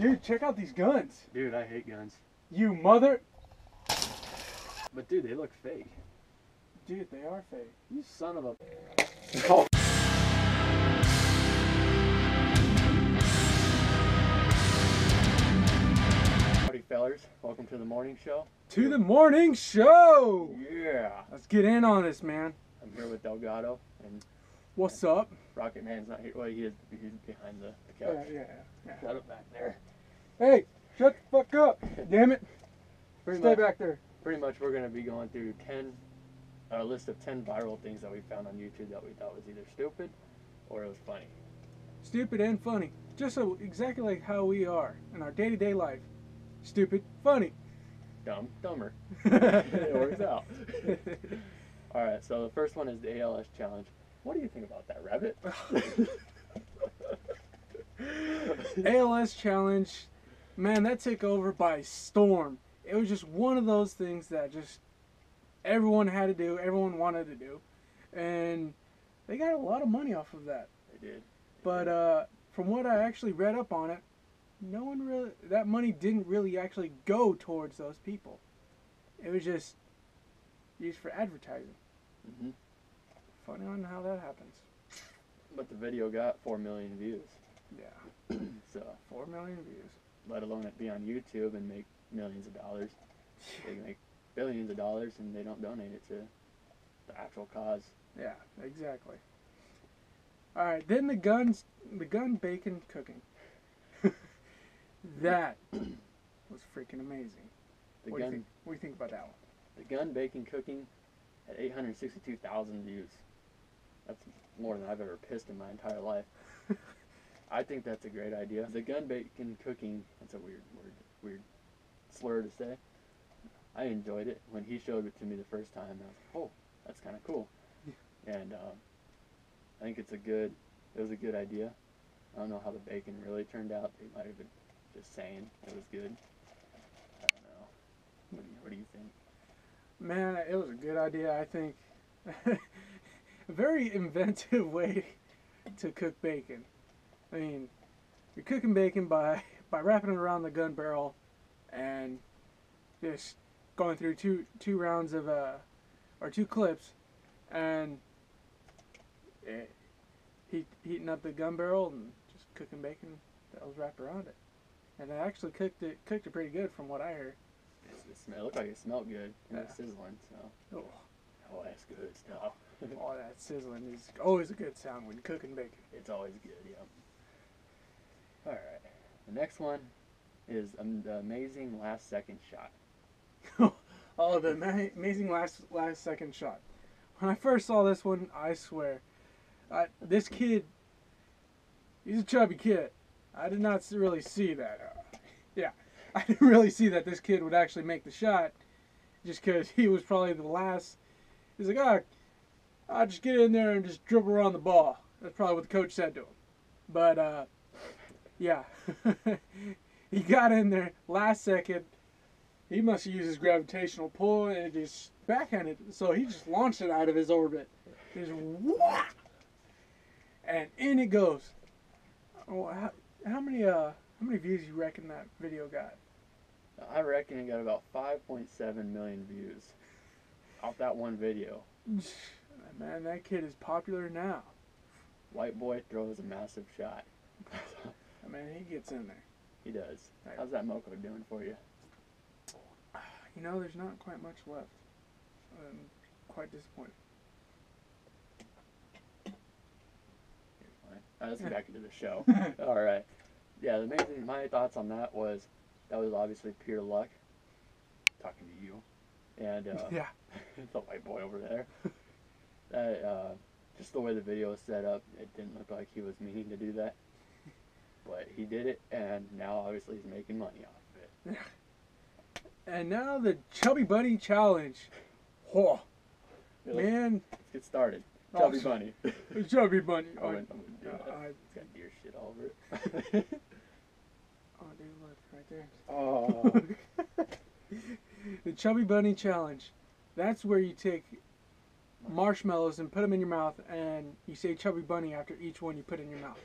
Dude, check out these guns. Dude, I hate guns. You mother... But dude, they look fake. Dude, they are fake. You son of a... Howdy fellers, welcome to the morning show. To the morning show! Yeah. Let's get in on this, man. I'm here with Delgado. And what's up? Rocket Man's not here. Well, he is, he's behind the couch. Yeah. Shut up back there. Hey, shut the fuck up. Damn it. Stay back there. Pretty much we're going to be going through a list of 10 viral things that we found on YouTube that we thought was either stupid or it was funny. Stupid and funny. Just so, exactly like how we are in our day-to-day life. Stupid, funny. Dumb, dumber. It works out. Alright, so the first one is the ALS challenge. What do you think about that, Rabbit? ALS challenge, man, that took over by storm. It was just one of those things that just everyone had to do, everyone wanted to do, and they got a lot of money off of that. They did. But from what I actually read up on it, no one really, that money didn't really actually go towards those people. It was just used for advertising. Mm-hmm. Funny on how that happens. But the video got 4 million views. Yeah. So 4 million views. Let alone it be on YouTube and make millions of dollars. They make billions of dollars and they don't donate it to the actual cause. Yeah, exactly. Alright, then the gun bacon cooking. That was freaking amazing. What do you think about that one? The gun bacon cooking at 862,000 views. That's more than I've ever pissed in my entire life. I think that's a great idea. The gun bacon cooking, that's a weird word, weird slur to say. I enjoyed it when he showed it to me the first time. And I was like, oh, that's kind of cool. Yeah. And I think it was a good idea. I don't know how the bacon really turned out. They might have been just saying it was good. I don't know. What do you think? Man, it was a good idea, I think. A very inventive way to cook bacon. I mean, you're cooking bacon by wrapping it around the gun barrel and just going through two rounds of or two clips, and heating up the gun barrel and just cooking bacon that was wrapped around it. And I actually cooked it pretty good from what I heard. It looked like it smelled good. It was sizzling, so. Oh, that's good stuff. Oh, that sizzling is always a good sound when cooking bacon. It's always good, yeah. Alright, the next one is the amazing last second shot. Oh, the amazing last second shot. When I first saw this one, I swear, this kid, he's a chubby kid. I did not really see that. I didn't really see that this kid would actually make the shot, just because he was probably the last. He's like, oh, I'll just get in there and just dribble around the ball. That's probably what the coach said to him. But, yeah. He got in there last second. He must have used his gravitational pull and it just backhanded. So he just launched it out of his orbit. Just whoosh! And in it goes. Oh, how many views you reckon that video got? I reckon it got about 5.7 million views off that one video. Man, that kid is popular now. White boy throws a massive shot. I mean, he gets in there. He does. How's that mocha doing for you? You know, there's not quite much left. I'm quite disappointed. Let's get back into the show. All right. Yeah, the main thing, my thoughts on that was obviously pure luck. Talking to you. And, yeah. The white boy over there. That, just the way the video was set up, it didn't look like he was meaning to do that. But he did it, and now obviously he's making money off of it. And now the Chubby Bunny Challenge. Oh, man. Let's get started. Chubby Bunny. Chubby Bunny. It's got deer shit all over it. Oh, dude, look, right there. Oh. The Chubby Bunny Challenge. That's where you take marshmallows and put them in your mouth, and you say Chubby Bunny after each one you put in your mouth.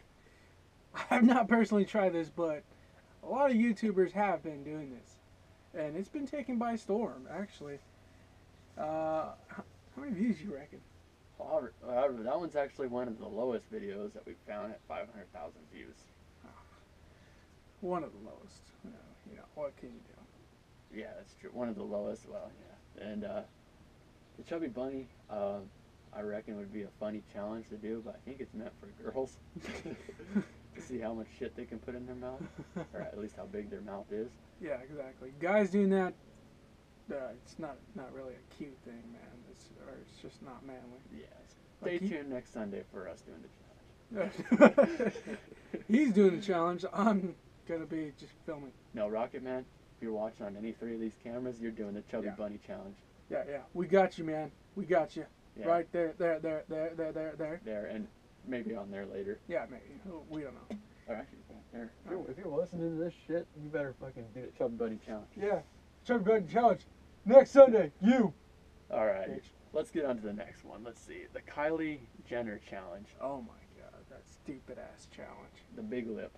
I have not personally tried this, but A lot of YouTubers have been doing this, and it's been taken by storm, actually. How many views do you reckon? Well, that one's actually one of the lowest videos that we found at 500,000 views. Oh, one of the lowest. You know, what can you do? Yeah, that's true. One of the lowest. Well, yeah. And the Chubby Bunny, I reckon, would be a funny challenge to do, but I think it's meant for girls. To see how much shit they can put in their mouth, or at least how big their mouth is. Yeah, exactly. Guys doing that, it's not really a cute thing, man. It's just not manly. Yeah. Stay tuned next Sunday for us doing the challenge. He's doing the challenge. I'm gonna be just filming. No, Rocket Man, if you're watching on any three of these cameras, you're doing the Chubby Bunny challenge. Yeah, yeah. We got you, man. We got you. Yeah. Right there. There, and maybe on there later. Yeah, maybe. We don't know. All right. There. If you're listening to this shit, you better fucking do the Chubby Bunny challenge. Yeah. Chubby Bunny challenge. Next Sunday, you. All right. Bitch. Let's get on to the next one. Let's see. The Kylie Jenner challenge. Oh, my God. That stupid-ass challenge. The Big Lip,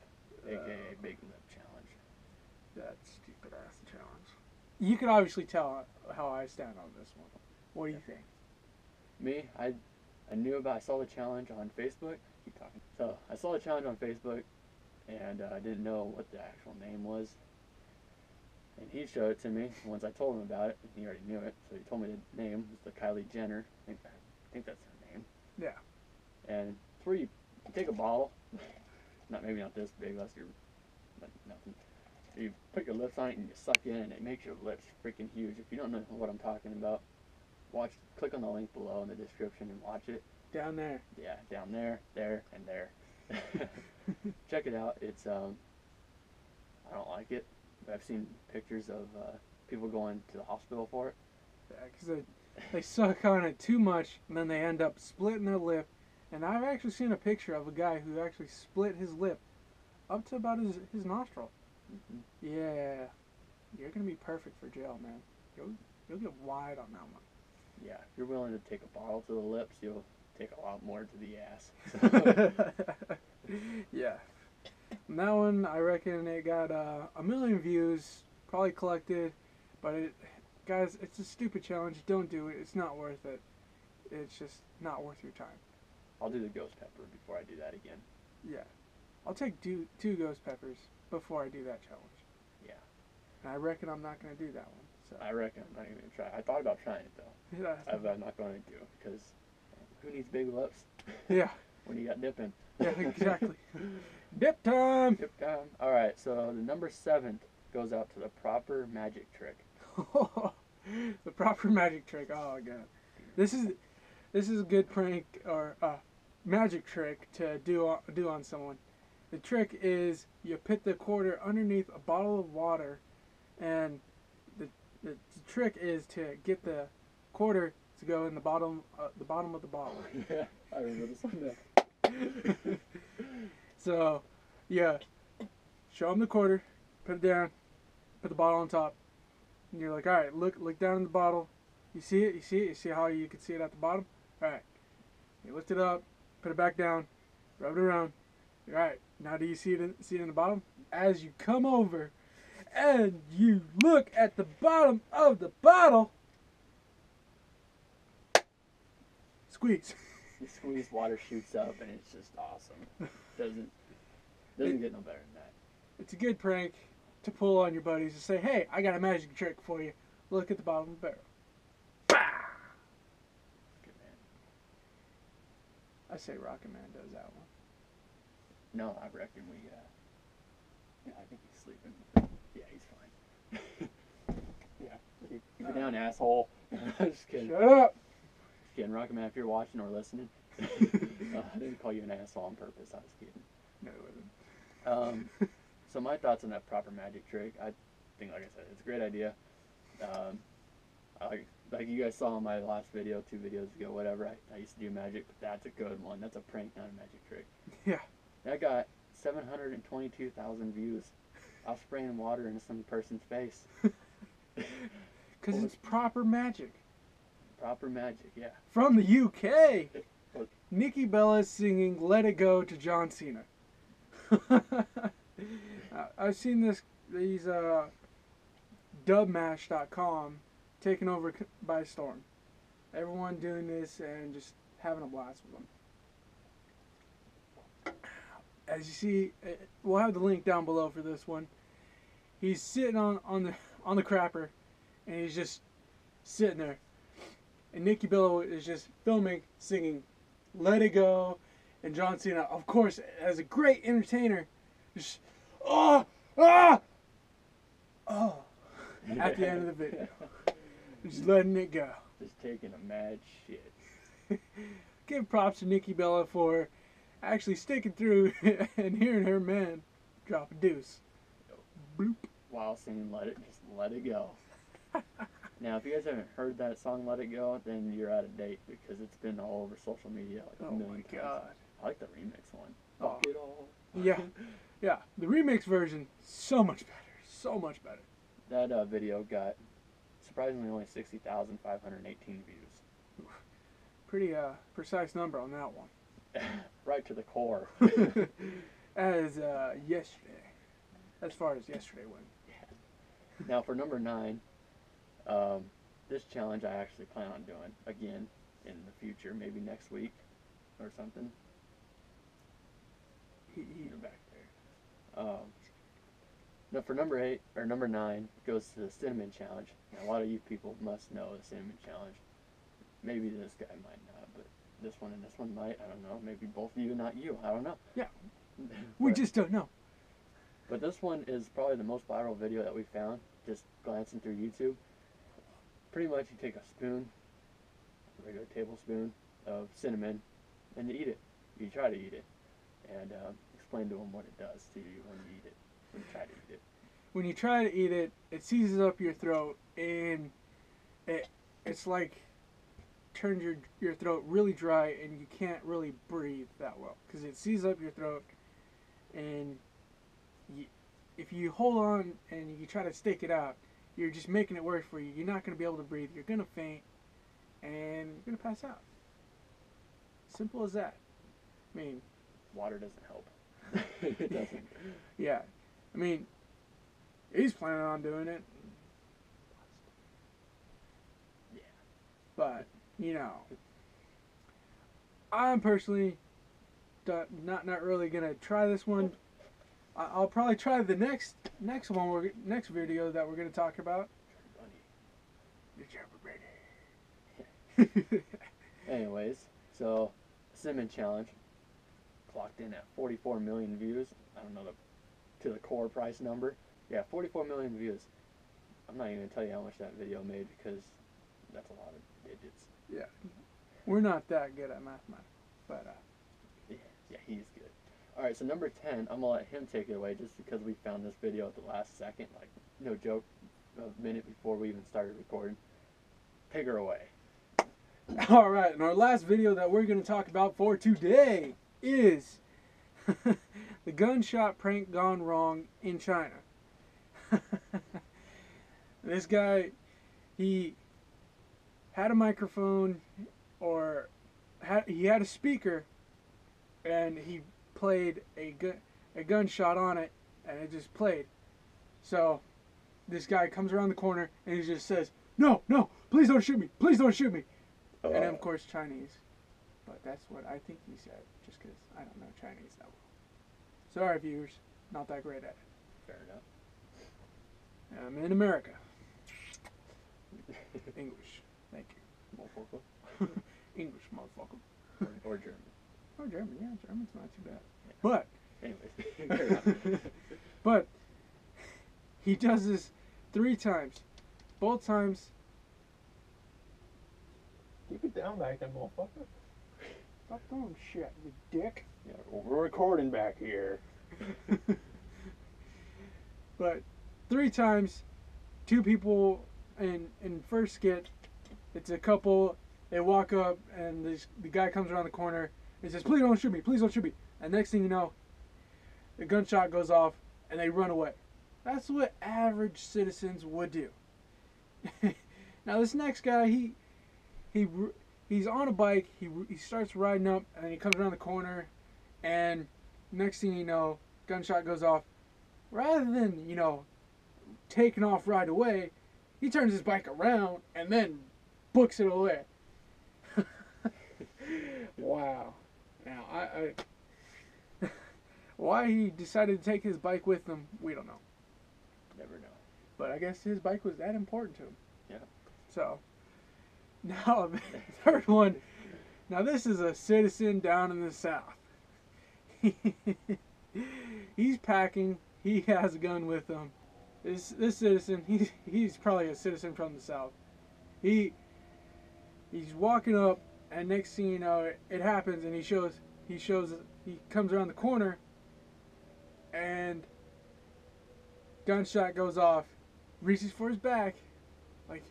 a.k.a. Big Lip challenge. That stupid-ass challenge. You can obviously tell how I stand on this one. What do you think? Me? I saw the challenge on Facebook. Keep talking. So I saw the challenge on Facebook, and I didn't know what the actual name was. And he showed it to me once I told him about it, and he already knew it. So he told me the name was the Kylie Jenner. I think that's her name. Yeah. And it's where you take a bottle, maybe not this big, unless you're like nothing. You put your lips on it and you suck in, and it makes your lips freaking huge. If you don't know what I'm talking about, click on the link below in the description and watch it. Down there. Yeah, down there, there, and there. Check it out. It's I don't like it. But I've seen pictures of people going to the hospital for it. Yeah, because they suck on it too much, and then they end up splitting their lip. And I've actually seen a picture of a guy who actually split his lip up to about his nostril. Mm-hmm. Yeah, you're gonna be perfect for jail, man. You'll get wide on that one. Yeah, if you're willing to take a bottle to the lips, you'll take a lot more to the ass. So. Yeah. And that one, I reckon it got 1 million views, probably collected. But, guys, it's a stupid challenge. Don't do it. It's not worth it. It's just not worth your time. I'll do the ghost pepper before I do that again. Yeah. I'll take two ghost peppers before I do that challenge. Yeah. And I reckon I'm not going to do that one. So. I reckon I'm not even going to try. I thought about trying it, though. Yeah. I'm not going to do it, because who needs big lips? Yeah. When you got dipping. Yeah, exactly. Dip time! Dip time. All right, so the number 7 goes out to the proper magic trick. The proper magic trick. Oh, God. This is a good prank or magic trick to do on someone. The trick is you put the quarter underneath a bottle of water, and the trick is to get the quarter to go in the bottom of the bottle. Yeah, I remember this one. So, yeah, show them the quarter, put it down, put the bottle on top, and you're like, all right, look down in the bottle. You see it? You see it? You see how you can see it at the bottom? All right. You lift it up, put it back down, rub it around. All right. Now do you see it in the bottom? As you come over and you look at the bottom of the bottle, squeeze. You squeeze, water shoots up, and it's just awesome. Doesn't get no better than that. It's a good prank to pull on your buddies and say, hey, I got a magic trick for you. Look at the bottom of the barrel. Good man. I say Rocket Man does that one. No, I reckon we, yeah, I think he's sleeping. Yeah, he's fine. Yeah, you're down, asshole. I'm just kidding. Shut up. Again, Rocket Man, if you're watching or listening, I didn't call you an asshole on purpose. I was kidding. No, it wasn't. So my thoughts on that proper magic trick, I think, like I said, it's a great idea. Like you guys saw in my last video, 2 videos ago, whatever, I used to do magic, but that's a good one. That's a prank, not a magic trick. Yeah. That got 722,000 views. I was spraying water into some person's face. Because it's proper magic. Proper magic, yeah. From the UK! Nikki Bella is singing Let It Go to John Cena. I've seen these dubmash.com taken over by storm. Everyone doing this and just having a blast with them. As you see, we'll have the link down below for this one. He's sitting on the crapper, and he's just sitting there. And Nikki Bella is just filming, singing "Let It Go," and John Cena, of course, as a great entertainer, just oh yeah. At the end of the video, just letting it go, just taking a mad shit. Give props to Nikki Bella for actually sticking through and hearing her man drop a deuce. Boop. While singing "Let It Go." Now, if you guys haven't heard that song "Let It Go," then you're out of date because it's been all over social media like a million times. Oh my god! I like the remix one. Fuck it all. Yeah, yeah. The remix version so much better. So much better. That video got surprisingly only 60,518 views. Pretty precise number on that one. Right to the core. As yesterday. As far as yesterday went. Yeah. Now for number 9, this challenge I actually plan on doing again in the future, maybe next week or something. You're back there. Now for number 8 or number 9 goes to the cinnamon challenge. Now, a lot of you people must know the cinnamon challenge. Maybe this guy might not, but this one and this one might. I don't know. Maybe both of you, and not you. I don't know. Yeah. We just don't know. But this one is probably the most viral video that we found, just glancing through YouTube. Pretty much you take a spoon, a regular tablespoon of cinnamon, and you eat it. You try to eat it, and explain to them what it does to you when you eat it, when you try to eat it. When you try to eat it, it seizes up your throat, and it's like turns your throat really dry, and you can't really breathe that well, because it seizes up your throat, and if you hold on and you try to stick it out, you're just making it worse for you. You're not going to be able to breathe. You're going to faint, and you're going to pass out. Simple as that. I mean, water doesn't help. It doesn't. Yeah. I mean, he's planning on doing it. Yeah. But, you know, I'm personally not really going to try this one. I'll probably try the next one, next video that we're going to talk about. You're Anyways, so cinnamon challenge clocked in at 44 million views. I don't know to the core price number. Yeah, 44 million views. I'm not even going to tell you how much that video made because that's a lot of digits. Yeah, we're not that good at mathematics, but yeah, he's good. Alright, so number 10, I'm going to let him take it away just because we found this video at the last second, like, no joke, a minute before we even started recording. Take her away. Alright, and our last video that we're going to talk about for today is the gunshot prank gone wrong in China. This guy, he had a microphone, or he had a speaker, and he played a gunshot on it, and it just played. So this guy comes around the corner and he just says, "No, no, please don't shoot me, please don't shoot me." And of course Chinese, but that's what I think he said, just because I don't know Chinese that well. Sorry viewers, not that great at it. Fair enough. I'm in America. English, thank you, motherfucker. English, motherfucker. Or German. Oh, German, yeah, German's not too bad. Yeah. But, anyways, but he does this 3 times. Both times. Keep it down back there, motherfucker. Stop throwing shit, you dick. Yeah, we're recording back here. But 3 times, 2 people in first skit. It's a couple. They walk up, and the guy comes around the corner. He says, "Please don't shoot me, please don't shoot me." And next thing you know, the gunshot goes off and they run away. That's what average citizens would do. Now this next guy, he's on a bike, he starts riding up, and he comes around the corner, and next thing you know, gunshot goes off, rather than, you know, taking off right away, he turns his bike around and then books it away. Wow. Now, why he decided to take his bike with him, we don't know. Never know. But I guess his bike was that important to him. Yeah. So, now the third one. Now this is a citizen down in the South. He's packing. He has a gun with him. This citizen, he's probably a citizen from the South. He's walking up, and next thing you know, it happens, and he comes around the corner, and gunshot goes off. Reaches for his back, like,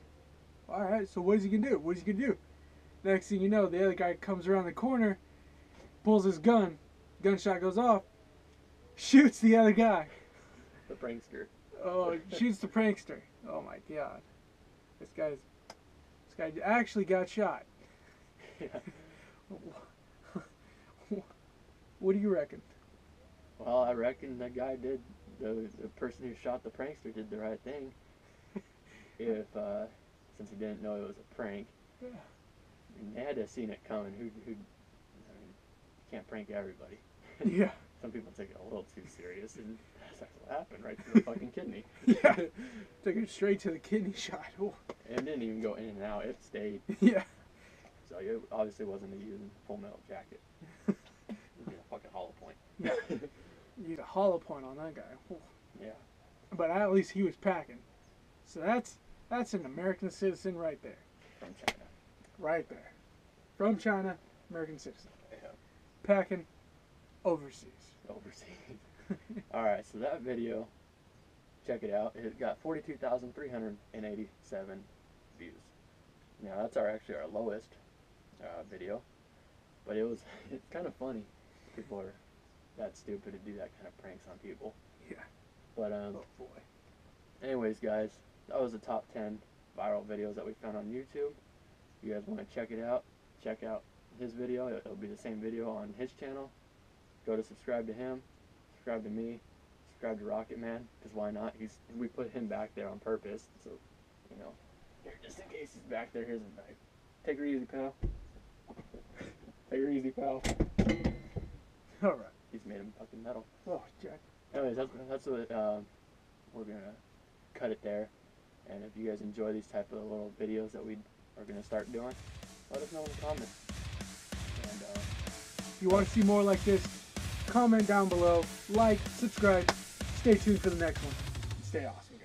all right. So what is he gonna do? What is he gonna do? Next thing you know, the other guy comes around the corner, pulls his gun. Gunshot goes off, shoots the other guy. The prankster. Oh, shoots the prankster. Oh my God, this guy actually got shot. Yeah. What do you reckon? Well, I reckon the guy did. The person who shot the prankster did the right thing. Since he didn't know it was a prank. Yeah. And they had to have seen it coming. Who? I mean, you can't prank everybody. Yeah. Some people take it a little too serious, and that's like what happened right to the fucking kidney. Yeah. Took it straight to the kidney shot. Ooh. And didn't even go in and out. It stayed. Yeah. So it obviously wasn't a using Full Metal Jacket. It was a fucking hollow point. Yeah. You got a hollow point on that guy. Ooh. Yeah. But at least he was packing. So that's an American citizen right there. From China. Right there. From China, American citizen. Yeah. Packing overseas. Alright, so that video, check it out. It got 42,387 views. Now that's actually our lowest video. But it's kind of funny. People are that stupid to do that kind of pranks on people. Yeah. But oh boy. Anyways guys, that was the top 10 viral videos that we found on YouTube. If you guys want to check it out, check out his video. It'll be the same video on his channel. Go to subscribe to him, subscribe to me, subscribe to Rocket Man, because why not? We put him back there on purpose, so you know. Here, just in case he's back there, here's a knife. Take her easy, pal. Take her easy, pal. Alright. He's made him fucking metal. Oh, Jack. Anyways, that's what we're gonna cut it there. And if you guys enjoy these type of little videos that we are gonna start doing, let us know in the comments. And if you want to see more like this, comment down below, like, subscribe, stay tuned for the next one. Stay awesome.